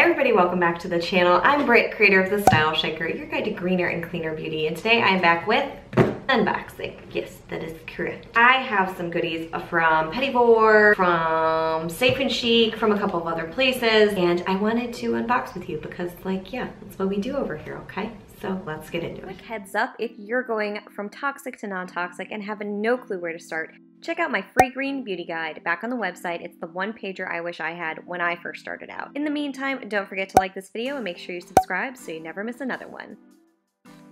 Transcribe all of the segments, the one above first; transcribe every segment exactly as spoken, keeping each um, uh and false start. Everybody, welcome back to the channel. I'm Britt, creator of The Style Shaker, your guide to greener and cleaner beauty, and today I am back with unboxing. Yes, that is correct. I have some goodies from Petit Vour, from Safe and Chic, from a couple of other places, and I wanted to unbox with you because, like, yeah, that's what we do over here, okay? So let's get into it. Quick heads up, if you're going from toxic to non-toxic and have no clue where to start, check out my free green beauty guide back on the website. It's the one pager I wish I had when I first started out. In the meantime, don't forget to like this video and make sure you subscribe so you never miss another one.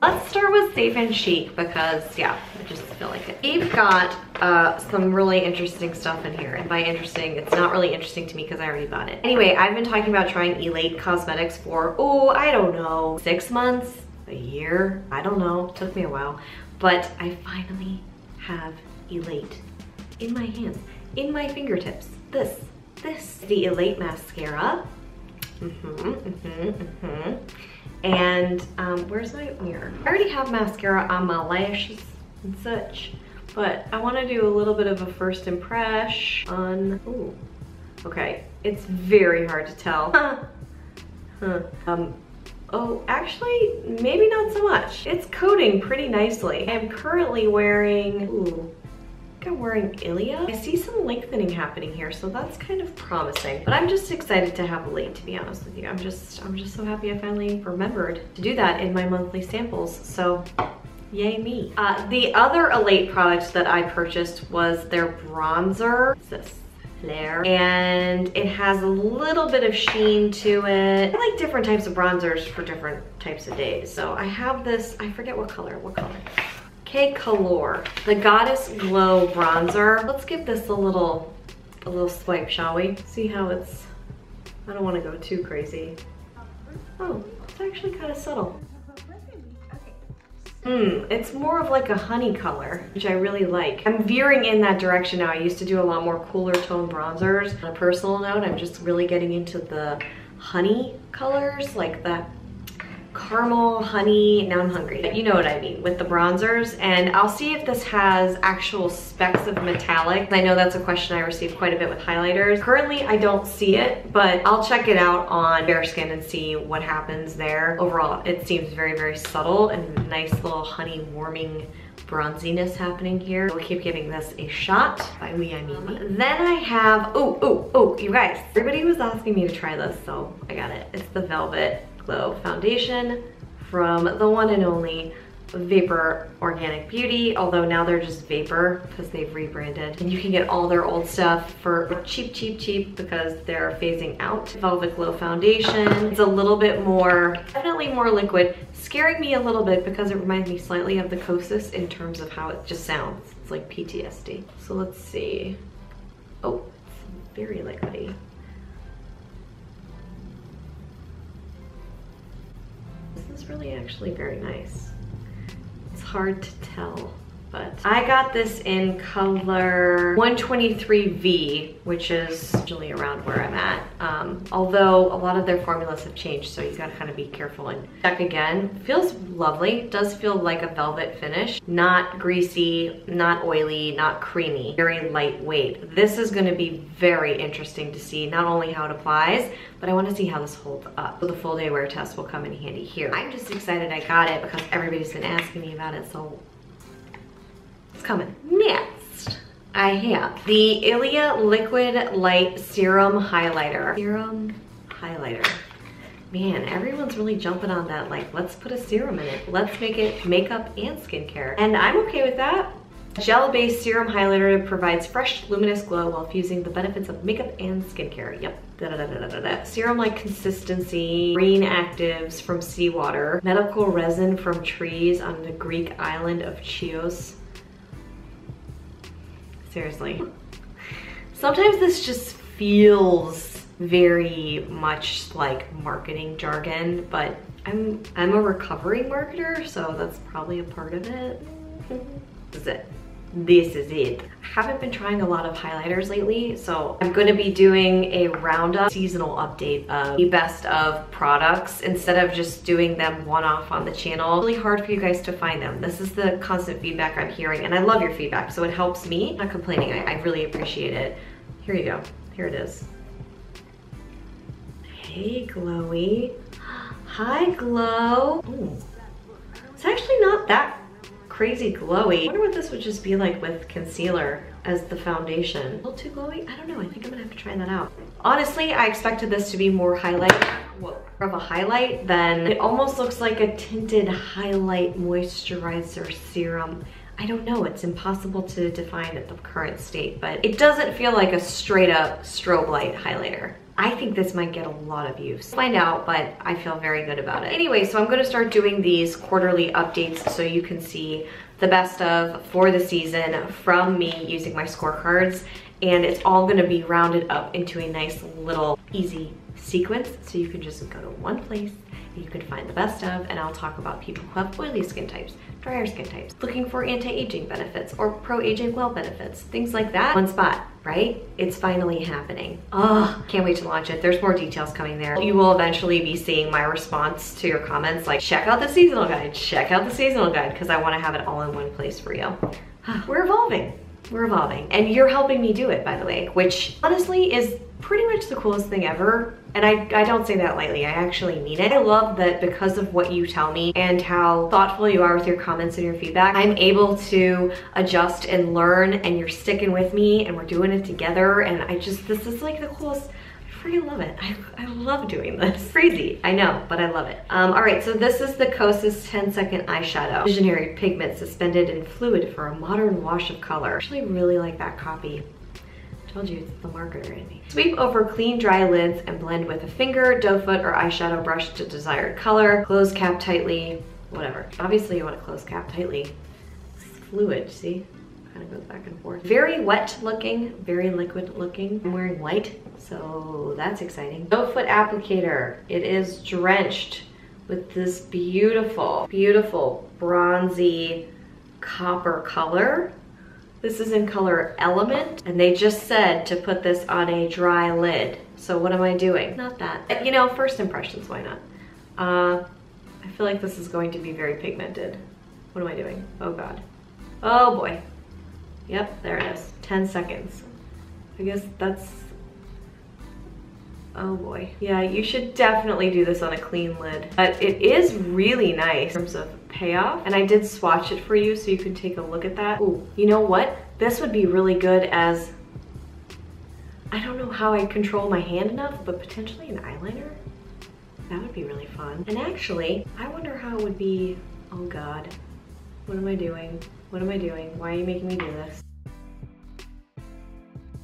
Let's start with Safe and Chic because, yeah, I just feel like it. We've got uh, some really interesting stuff in here. And by interesting, it's not really interesting to me because I already bought it. Anyway, I've been talking about trying Elate Cosmetics for, oh, I don't know, six months, a year? I don't know. It took me a while. But I finally have Elate in my hands, in my fingertips. This, this, the Elate mascara. Mm-hmm, mm-hmm, mm-hmm. And um, where's my mirror? I already have mascara on my lashes and such, but I want to do a little bit of a first impression on, ooh, okay. It's very hard to tell. Huh. Huh. Um, Oh, actually, maybe not so much. It's coating pretty nicely. I'm currently wearing, ooh, I think I'm wearing Ilia. I see some lengthening happening here, so that's kind of promising. But I'm just excited to have Elate, to be honest with you. I'm just, I'm just so happy I finally remembered to do that in my monthly samples, so yay me. Uh, the other Elate product that I purchased was their bronzer. What's this? There, and it has a little bit of sheen to it. I like different types of bronzers for different types of days. So I have this, I forget what color, what color? K Color, the Goddess Glow Bronzer. Let's give this a little, a little swipe, shall we? See how it's, I don't want to go too crazy. Oh, it's actually kind of subtle. Mm, it's more of like a honey color, which I really like. I'm veering in that direction now. I used to do a lot more cooler tone bronzers. On a personal note, I'm just really getting into the honey colors, like that caramel, honey. Now I'm hungry. But you know what I mean with the bronzers. And I'll see if this has actual specks of metallic. I know that's a question I receive quite a bit with highlighters. Currently, I don't see it, but I'll check it out on Bare Skin and see what happens there. Overall, it seems very, very subtle and nice little honey warming bronziness happening here. We'll keep giving this a shot. By we, I mean me. Then I have, oh, oh, oh, you guys. Everybody was asking me to try this, so I got it. It's the Velvet Glow Foundation from the one and only Vapor Organic Beauty, although now they're just Vapor because they've rebranded. And you can get all their old stuff for cheap, cheap, cheap because they're phasing out. Velvet Glow Foundation. It's a little bit more, definitely more liquid, scaring me a little bit because it reminds me slightly of the Kosas in terms of how it just sounds. It's like P T S D. So let's see. Oh, it's very liquidy. This is really actually very nice. It's hard to tell, but I got this in color one twenty-three V, which is usually around where I'm at. Um, although a lot of their formulas have changed, so you gotta kind of be careful and check again. Feels lovely. Does feel like a velvet finish. Not greasy, not oily, not creamy. Very lightweight. This is gonna be very interesting to see, not only how it applies, but I want to see how this holds up. So the full day wear test will come in handy here. I'm just excited I got it because everybody's been asking me about it, so it's coming. Next, I have the Ilia Liquid Light Serum Highlighter. Serum highlighter. Man, everyone's really jumping on that, like, let's put a serum in it. Let's make it makeup and skincare. And I'm okay with that. Gel-based serum highlighter provides fresh, luminous glow while fusing the benefits of makeup and skincare. Yep. Serum-like consistency, green actives from seawater, medical resin from trees on the Greek island of Chios. Seriously. Sometimes this just feels very much like marketing jargon, but I'm, I'm a recovering marketer, so that's probably a part of it. This is it. This is it. I haven't been trying a lot of highlighters lately, so I'm going to be doing a roundup, seasonal update of the best of products instead of just doing them one-off on the channel. It's really hard for you guys to find them. This is the constant feedback I'm hearing, and I love your feedback, so it helps me. I'm not complaining. I, I really appreciate it. Here you go. Here it is. Hey, Glowy. Hi, Glow. Ooh. It's actually not that crazy glowy. I wonder what this would just be like with concealer as the foundation. A little too glowy? I don't know. I think I'm gonna have to try that out. Honestly, I expected this to be more highlight, whoa, of a highlight than it almost looks like a tinted highlight moisturizer serum. I don't know, it's impossible to define at the current state, but it doesn't feel like a straight up strobe light highlighter. I think this might get a lot of use. Find out, but I feel very good about it. Anyway, so I'm gonna start doing these quarterly updates so you can see the best of for the season from me using my scorecards, and it's all gonna be rounded up into a nice little easy sequence so you can just go to one place and you can find the best of, and I'll talk about people who have oily skin types, drier skin types, looking for anti-aging benefits or pro-aging well benefits, things like that. One spot, right? It's finally happening. Oh, can't wait to launch it. There's more details coming there. You will eventually be seeing my response to your comments like, check out the seasonal guide, check out the seasonal guide, because I want to have it all in one place for you. We're evolving. We're evolving. And you're helping me do it, by the way, which honestly is pretty much the coolest thing ever. And I, I don't say that lightly, I actually mean it. I love that because of what you tell me and how thoughtful you are with your comments and your feedback, I'm able to adjust and learn, and you're sticking with me and we're doing it together. And I just, this is like the coolest. I freaking love it. I, I love doing this. Crazy, I know, but I love it. Um, all right, so this is the Kosas ten second eyeshadow. Visionary pigment suspended in fluid for a modern wash of color. I actually really like that copy. I told you, it's the marketer in me. Sweep over clean, dry lids and blend with a finger, doe foot, or eyeshadow brush to desired color. Close cap tightly, whatever. Obviously, you want to close cap tightly. It's fluid, see? Kind of goes back and forth. Very wet looking, very liquid looking. I'm wearing white, so that's exciting. Doe foot applicator. It is drenched with this beautiful, beautiful bronzy copper color. This is in color Element, and they just said to put this on a dry lid. So what am I doing? Not that. You know, first impressions, why not? Uh, I feel like this is going to be very pigmented. What am I doing? Oh God. Oh boy. Yep, there it is. ten seconds. I guess that's... oh boy. Yeah, you should definitely do this on a clean lid. But it is really nice in terms of payoff. And I did swatch it for you so you could take a look at that. Ooh, you know what? This would be really good as... I don't know how I control my hand enough, but potentially an eyeliner? That would be really fun. And actually, I wonder how it would be... oh God. What am I doing? What am I doing? Why are you making me do this?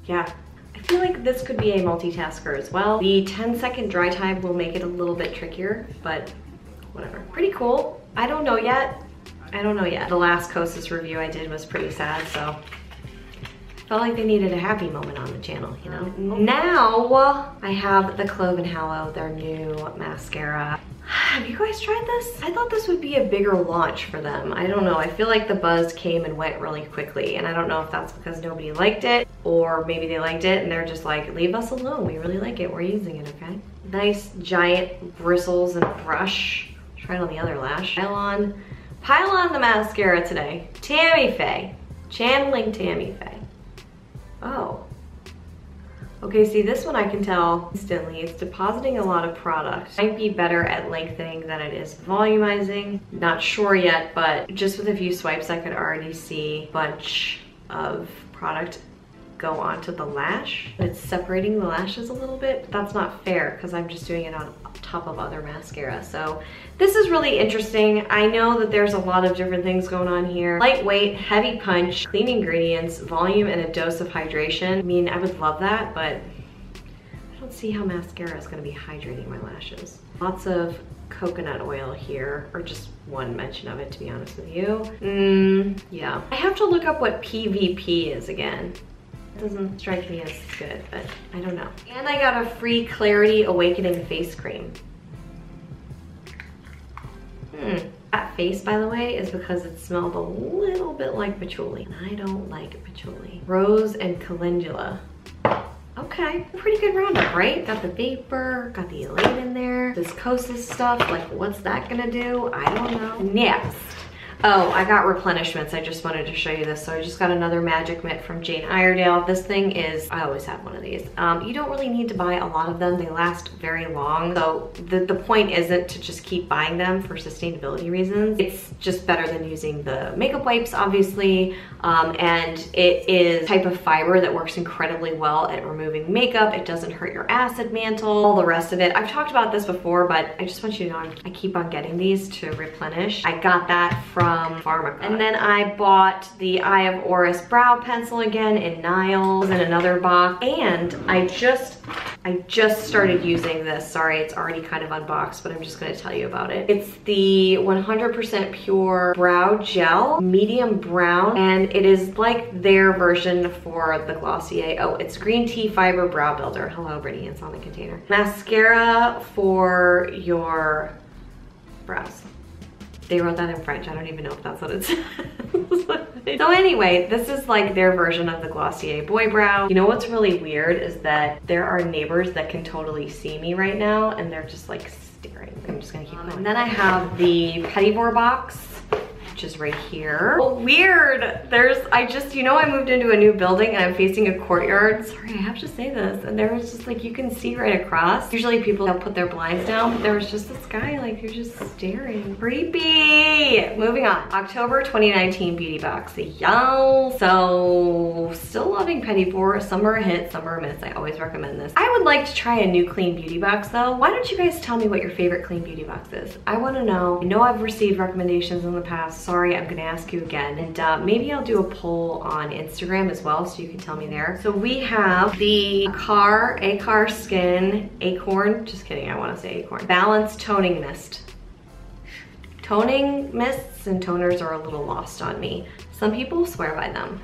Yeah, I feel like this could be a multitasker as well. The ten second dry time will make it a little bit trickier, but whatever. Pretty cool. I don't know yet. I don't know yet. The last Kosas review I did was pretty sad, so I felt like they needed a happy moment on the channel, you know? Now I have the Clove and Hallow, their new mascara. Have you guys tried this? I thought this would be a bigger launch for them. I don't know, I feel like the buzz came and went really quickly, and I don't know if that's because nobody liked it, or maybe they liked it and they're just like, leave us alone, we really like it, we're using it, okay? Nice giant bristles and brush. Try it on the other lash. Pile on, pile on the mascara today. Tammy Faye, channeling Tammy Faye. Oh. Okay, see, this one I can tell instantly. It's depositing a lot of product. Might be better at lengthening than it is volumizing. Not sure yet, but just with a few swipes, I could already see a bunch of product go onto the lash. It's separating the lashes a little bit, but that's not fair because I'm just doing it on top of other mascara. So this is really interesting. I know that there's a lot of different things going on here. Lightweight, heavy punch, clean ingredients, volume, and a dose of hydration. I mean, I would love that, but I don't see how mascara is gonna be hydrating my lashes. Lots of coconut oil here, or just one mention of it, to be honest with you. Mm, yeah. I have to look up what P V P is again. It doesn't strike me as good, but I don't know. And I got a free Clarity Awakening face cream. Hmm. That face, by the way, is because it smelled a little bit like patchouli. And I don't like patchouli. Rose and calendula. Okay, pretty good roundup, right? Got the Vapor, got the Elate in there. This Kosas stuff, like what's that gonna do? I don't know. Next. Oh, I got replenishments. I just wanted to show you this. So I just got another magic mitt from Jane Iredale. This thing is, I always have one of these. Um, you don't really need to buy a lot of them. They last very long. So the, the point isn't to just keep buying them for sustainability reasons. It's just better than using the makeup wipes, obviously. Um, and it is a type of fiber that works incredibly well at removing makeup. It doesn't hurt your acid mantle, all the rest of it. I've talked about this before, but I just want you to know I keep on getting these to replenish. I got that from Pharmaca. And then I bought the Eye of Horus brow pencil again in Niles in another box. And I just, I just started using this. Sorry, it's already kind of unboxed, but I'm just gonna tell you about it. It's the one hundred percent Pure Brow Gel, medium brown, and it is like their version for the Glossier. Oh, it's green tea fiber brow builder. Hello, Brittany, it's on the container. Mascara for your brows. They wrote that in French. I don't even know if that's what it says. So anyway, this is like their version of the Glossier Boy Brow. You know what's really weird is that there are neighbors that can totally see me right now and they're just like staring. I'm just gonna keep going. And then I have the Petit Vour box, which is right here. Well, weird, there's, I just, you know, I moved into a new building and I'm facing a courtyard. Sorry, I have to say this. And there was just like, you can see right across. Usually people don't put their blinds down, but there was just this guy like, you're just staring. Creepy. Moving on. October twenty nineteen beauty box. Y'all. So still loving Petit Vour. Some are a hit, some are a miss. I always recommend this. I would like to try a new clean beauty box though. Why don't you guys tell me what your favorite clean beauty box is? I want to know. I know I've received recommendations in the past. Sorry, I'm gonna ask you again. And uh, maybe I'll do a poll on Instagram as well, so you can tell me there. So we have the Kjaer, Acar Skin, Acorn, just kidding, I wanna say Acorn. Balance Toning Mist. Toning mists and toners are a little lost on me. Some people swear by them.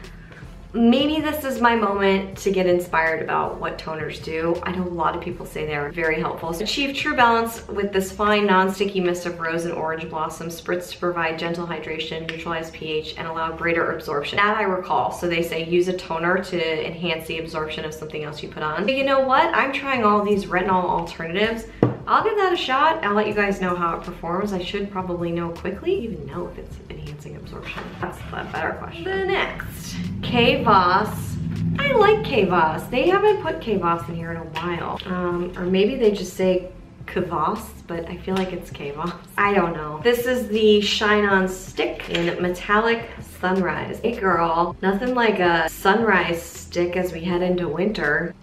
Maybe this is my moment to get inspired about what toners do. I know a lot of people say they're very helpful. So achieve true balance with this fine non-sticky mist of rose and orange blossom spritz to provide gentle hydration, neutralize pH, and allow greater absorption. That I recall. So they say use a toner to enhance the absorption of something else you put on. But you know what? I'm trying all these retinol alternatives. I'll give that a shot. I'll let you guys know how it performs. I should probably know quickly. I don't even know if it's enhancing absorption. That's the better question. The next, Kvass. I like Kvass. They haven't put Kvass in here in a while. Um, or maybe they just say Kvass, but I feel like it's Kvass. I don't know. This is the Shine On Stick in Metallic Sunrise. Hey girl, nothing like a sunrise stick as we head into winter.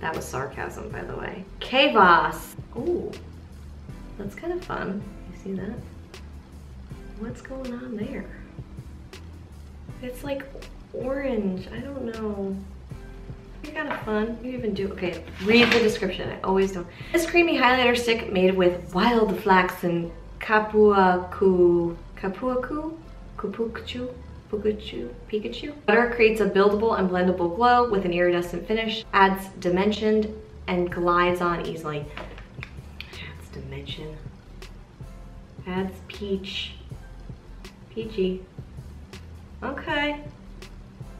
That was sarcasm, by the way. Kvass. Ooh, that's kind of fun. You see that? What's going on there? It's like orange. I don't know. You're kind of fun. You even do. Okay, read the description. I always don't. This creamy highlighter stick made with wild flax and kapuaku. Kapuaku? Kupukchu? Pikachu, Pikachu. Butter creates a buildable and blendable glow with an iridescent finish, adds dimension, and glides on easily. Adds dimension. Adds peach. Peachy. Okay.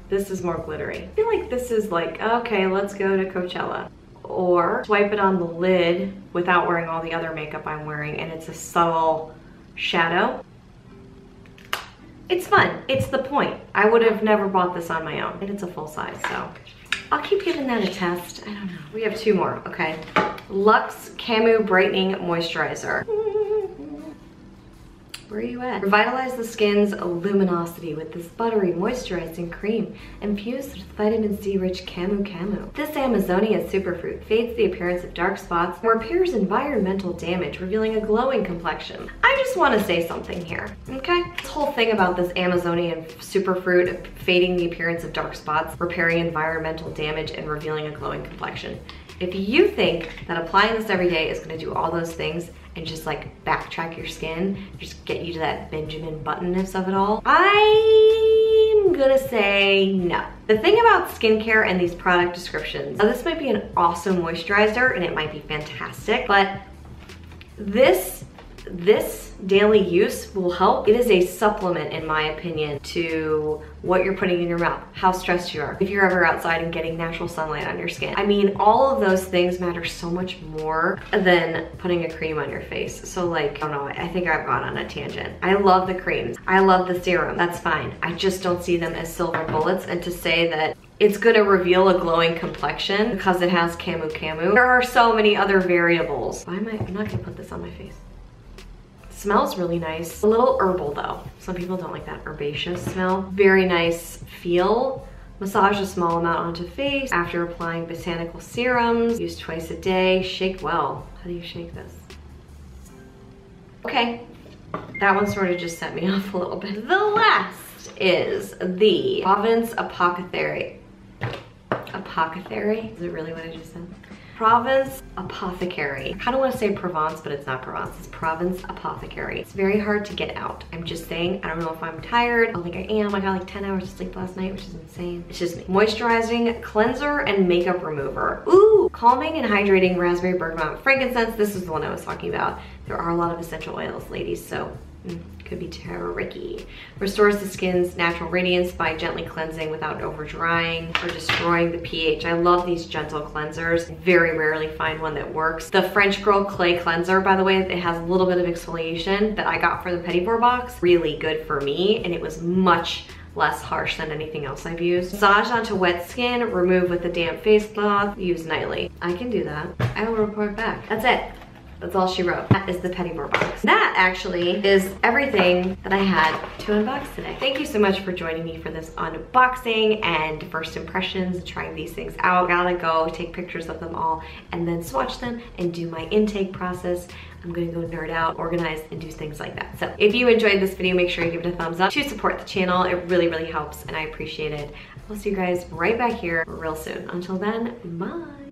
This is more glittery. I feel like this is like, okay, let's go to Coachella. Or swipe it on the lid without wearing all the other makeup I'm wearing, and it's a subtle shadow. It's fun, it's the point. I would have never bought this on my own. And it's a full size, so. I'll keep giving that a test, I don't know. We have two more, okay. Luxe Camu Brightening Moisturizer. Where are you at? Revitalize the skin's luminosity with this buttery moisturizing cream infused with vitamin C rich Camu Camu. This Amazonian superfruit fades the appearance of dark spots and repairs environmental damage, revealing a glowing complexion. I just want to say something here, okay? This whole thing about this Amazonian superfruit fading the appearance of dark spots, repairing environmental damage, and revealing a glowing complexion. If you think that applying this every day is gonna do all those things and just like backtrack your skin, just get you to that Benjamin Buttonness of it all, I'm gonna say no. The thing about skincare and these product descriptions, now this might be an awesome moisturizer and it might be fantastic, but this This daily use will help. It is a supplement, in my opinion, to what you're putting in your mouth, how stressed you are, if you're ever outside and getting natural sunlight on your skin. I mean, all of those things matter so much more than putting a cream on your face. So like, I don't know, I think I've gone on a tangent. I love the creams. I love the serum. That's fine. I just don't see them as silver bullets, and to say that it's gonna reveal a glowing complexion because it has Camu Camu. There are so many other variables. Why am I, I'm not gonna put this on my face. Smells really nice. A little herbal though. Some people don't like that herbaceous smell. Very nice feel. Massage a small amount onto face. After applying botanical serums, use twice a day. Shake well. How do you shake this? Okay. That one sort of just set me off a little bit. The last is the Provence Apothecary. Apothecary? Is it really what I just said? Provence Apothecary. I kind of want to say Provence, but it's not Provence. It's Provence Apothecary. It's very hard to get out. I'm just saying, I don't know if I'm tired. I don't think I am. I got like ten hours of sleep last night, which is insane. It's just me. Moisturizing cleanser and makeup remover. Ooh! Calming and hydrating raspberry, bergamot, frankincense. This is the one I was talking about. There are a lot of essential oils, ladies, so mm, could be terrific. Restores the skin's natural radiance by gently cleansing without over drying or destroying the pH. I love these gentle cleansers. Very rarely find one that works. The French Girl Clay Cleanser, by the way, it has a little bit of exfoliation that I got for the Petit Vour box. Really good for me, and it was much less harsh than anything else I've used. Massage onto wet skin, remove with a damp face cloth, use nightly. I can do that. I will report back. That's it. That's all she wrote. That is the Petit Vour box. That actually is everything that I had to unbox today. Thank you so much for joining me for this unboxing and first impressions, trying these things out. Gotta go take pictures of them all and then swatch them and do my intake process. I'm gonna go nerd out, organize, and do things like that. So if you enjoyed this video, make sure you give it a thumbs up to support the channel. It really, really helps and I appreciate it. I'll see you guys right back here real soon. Until then, bye.